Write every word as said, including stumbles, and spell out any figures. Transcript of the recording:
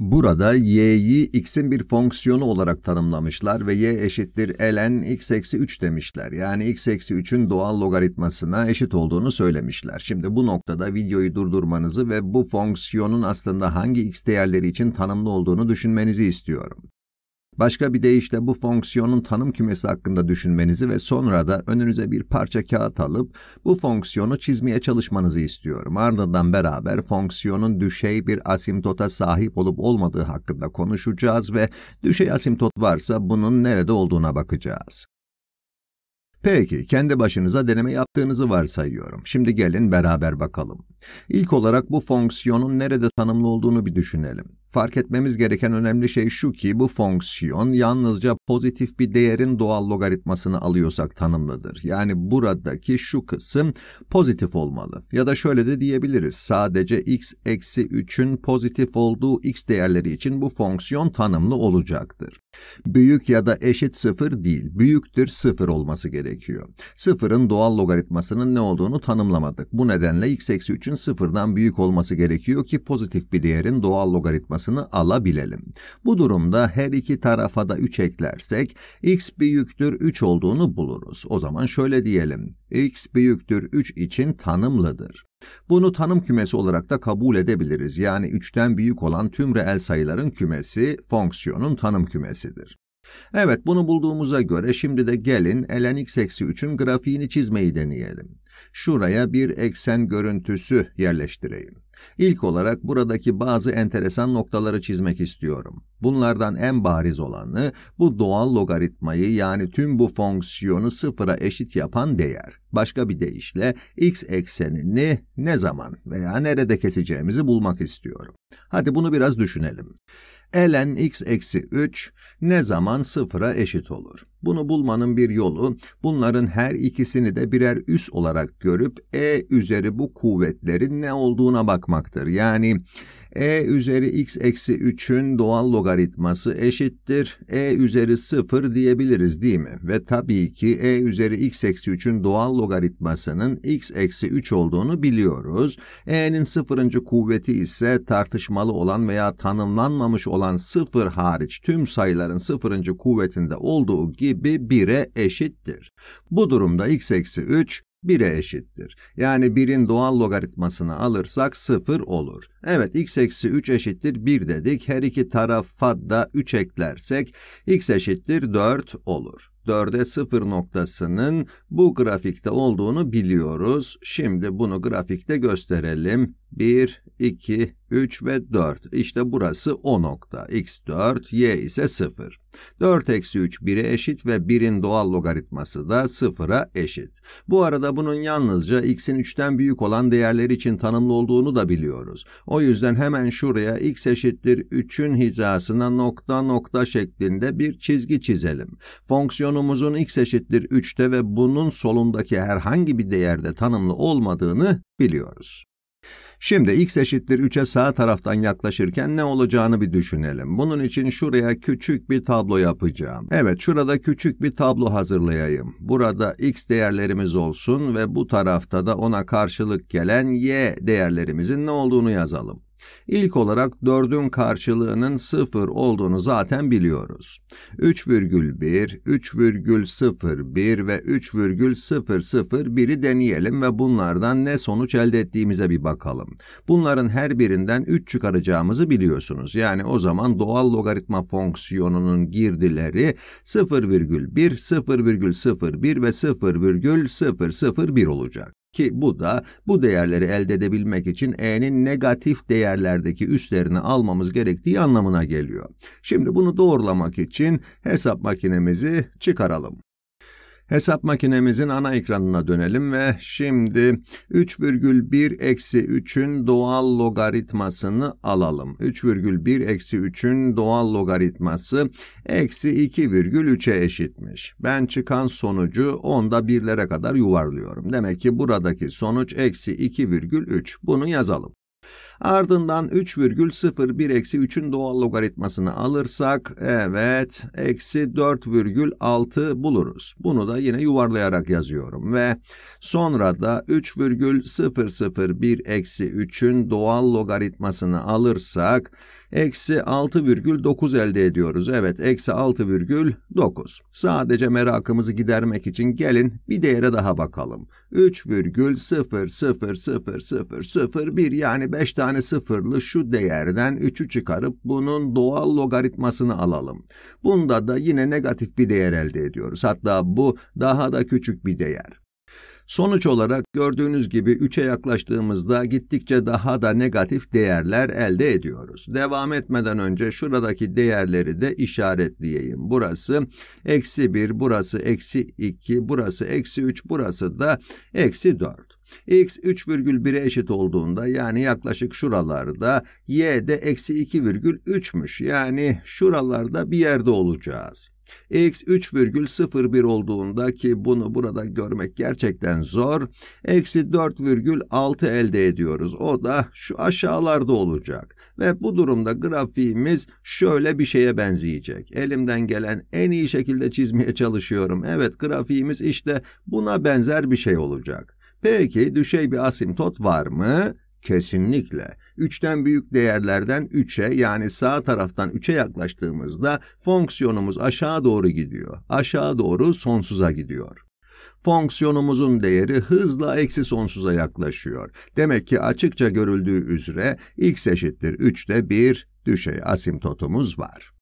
Burada y'yi x'in bir fonksiyonu olarak tanımlamışlar ve y eşittir ln x eksi üç demişler. Yani x eksi üçün doğal logaritmasına eşit olduğunu söylemişler. Şimdi bu noktada videoyu durdurmanızı ve bu fonksiyonun aslında hangi x değerleri için tanımlı olduğunu düşünmenizi istiyorum. Başka bir deyişle bu fonksiyonun tanım kümesi hakkında düşünmenizi ve sonra da önünüze bir parça kağıt alıp bu fonksiyonu çizmeye çalışmanızı istiyorum. Ardından beraber fonksiyonun düşey bir asimptota sahip olup olmadığı hakkında konuşacağız ve düşey asimptot varsa bunun nerede olduğuna bakacağız. Peki, kendi başınıza deneme yaptığınızı varsayıyorum. Şimdi gelin beraber bakalım. İlk olarak bu fonksiyonun nerede tanımlı olduğunu bir düşünelim. Fark etmemiz gereken önemli şey şu ki bu fonksiyon yalnızca pozitif bir değerin doğal logaritmasını alıyorsak tanımlıdır. Yani buradaki şu kısım pozitif olmalı. Ya da şöyle de diyebiliriz. Sadece x eksi üçün pozitif olduğu x değerleri için bu fonksiyon tanımlı olacaktır. Büyük ya da eşit sıfır değil, büyüktür sıfır olması gerekiyor. Sıfırın doğal logaritmasının ne olduğunu tanımlamadık. Bu nedenle x eksi üçün sıfırdan büyük olması gerekiyor ki pozitif bir değerin doğal logaritmasını alabilelim. Bu durumda her iki tarafa da üç eklersek x büyüktür üç olduğunu buluruz. O zaman şöyle diyelim, x büyüktür üç için tanımlıdır. Bunu tanım kümesi olarak da kabul edebiliriz. Yani üçten büyük olan tüm reel sayıların kümesi fonksiyonun tanım kümesidir. Evet, bunu bulduğumuza göre şimdi de gelin ln x eksi üçün grafiğini çizmeyi deneyelim. Şuraya bir eksen görüntüsü yerleştireyim. İlk olarak buradaki bazı enteresan noktaları çizmek istiyorum. Bunlardan en bariz olanı bu doğal logaritmayı yani tüm bu fonksiyonu sıfıra eşit yapan değer. Başka bir deyişle x eksenini ne zaman veya nerede keseceğimizi bulmak istiyorum. Hadi bunu biraz düşünelim. Ln x eksi üç ne zaman sıfıra eşit olur? Bunu bulmanın bir yolu, bunların her ikisini de birer üs olarak görüp e üzeri bu kuvvetlerin ne olduğuna bakmaktır. Yani e üzeri x eksi üçün doğal logaritması eşittir e üzeri sıfır diyebiliriz değil mi? Ve tabii ki e üzeri x eksi üçün doğal logaritmasının x eksi üç olduğunu biliyoruz. E'nin sıfırıncı kuvveti ise tartışmalı olan veya tanımlanmamış olan sıfır hariç tüm sayıların sıfırıncı kuvvetinde olduğu gibi bire eşittir. Bu durumda x eksi üç bire eşittir. Yani birin doğal logaritmasını alırsak sıfır olur. Evet, x eksi üç eşittir bir dedik. Her iki tarafa da üç eklersek x eşittir dört olur. dörde sıfır noktasının bu grafikte olduğunu biliyoruz. Şimdi bunu grafikte gösterelim. bir, iki, üç ve dört. İşte burası o nokta. x dört, y ise sıfır. dört eksi üç bire eşit ve birin doğal logaritması da sıfıra eşit. Bu arada bunun yalnızca x'in üçten büyük olan değerleri için tanımlı olduğunu da biliyoruz. O yüzden hemen şuraya x eşittir üçün hizasına nokta nokta şeklinde bir çizgi çizelim. Fonksiyonumuzun x eşittir üçte ve bunun solundaki herhangi bir değerde tanımlı olmadığını biliyoruz. Şimdi x eşittir üçe sağ taraftan yaklaşırken ne olacağını bir düşünelim. Bunun için şuraya küçük bir tablo yapacağım. Evet, şurada küçük bir tablo hazırlayayım. Burada x değerlerimiz olsun ve bu tarafta da ona karşılık gelen y değerlerimizin ne olduğunu yazalım. İlk olarak dördün karşılığının sıfır olduğunu zaten biliyoruz. üç virgül bir, üç virgül sıfır bir ve üç virgül sıfır sıfır bir'i deneyelim ve bunlardan ne sonuç elde ettiğimize bir bakalım. Bunların her birinden üç çıkaracağımızı biliyorsunuz. Yani o zaman doğal logaritma fonksiyonunun girdileri sıfır virgül bir, sıfır virgül sıfır bir ve sıfır virgül sıfır sıfır bir olacak. Ki bu da bu değerleri elde edebilmek için e'nin negatif değerlerdeki üslerini almamız gerektiği anlamına geliyor. Şimdi bunu doğrulamak için hesap makinemizi çıkaralım. Hesap makinemizin ana ekranına dönelim ve şimdi üç virgül bir eksi üçün doğal logaritmasını alalım. üç virgül bir eksi üçün doğal logaritması eksi iki virgül üçe eşitmiş. Ben çıkan sonucu onda birlere kadar yuvarlıyorum. Demek ki buradaki sonuç eksi iki virgül üç. Bunu yazalım. Ardından üç virgül sıfır bir eksi üçün doğal logaritmasını alırsak, evet, eksi dört virgül altı buluruz. Bunu da yine yuvarlayarak yazıyorum ve sonra da üç virgül sıfır sıfır bir eksi üçün doğal logaritmasını alırsak, eksi altı virgül dokuz elde ediyoruz. Evet, eksi altı virgül dokuz. Sadece merakımızı gidermek için gelin bir değere daha bakalım. üç virgül sıfır sıfır sıfır sıfır sıfır bir, yani beş tane sıfırlı şu değerden üçü çıkarıp bunun doğal logaritmasını alalım. Bunda da yine negatif bir değer elde ediyoruz. Hatta bu daha da küçük bir değer. Sonuç olarak gördüğünüz gibi üçe yaklaştığımızda gittikçe daha da negatif değerler elde ediyoruz. Devam etmeden önce şuradaki değerleri de işaretleyeyim. Burası eksi bir, burası eksi iki, burası eksi üç, burası da eksi dört. X üç virgül bir'e eşit olduğunda, yani yaklaşık şuralarda, y de eksi iki virgül üç'müş. Yani şuralarda bir yerde olacağız. X üç virgül sıfır bir olduğunda, ki bunu burada görmek gerçekten zor, eksi dört virgül altı elde ediyoruz. O da şu aşağılarda olacak. Ve bu durumda grafiğimiz şöyle bir şeye benzeyecek. Elimden gelen en iyi şekilde çizmeye çalışıyorum. Evet, grafiğimiz işte buna benzer bir şey olacak. Peki düşey bir asimtot var mı? Kesinlikle. üçten büyük değerlerden üçe, yani sağ taraftan üçe yaklaştığımızda fonksiyonumuz aşağı doğru gidiyor. Aşağı doğru sonsuza gidiyor. Fonksiyonumuzun değeri hızla eksi sonsuza yaklaşıyor. Demek ki açıkça görüldüğü üzere x eşittir üçte bir düşey asimtotumuz var.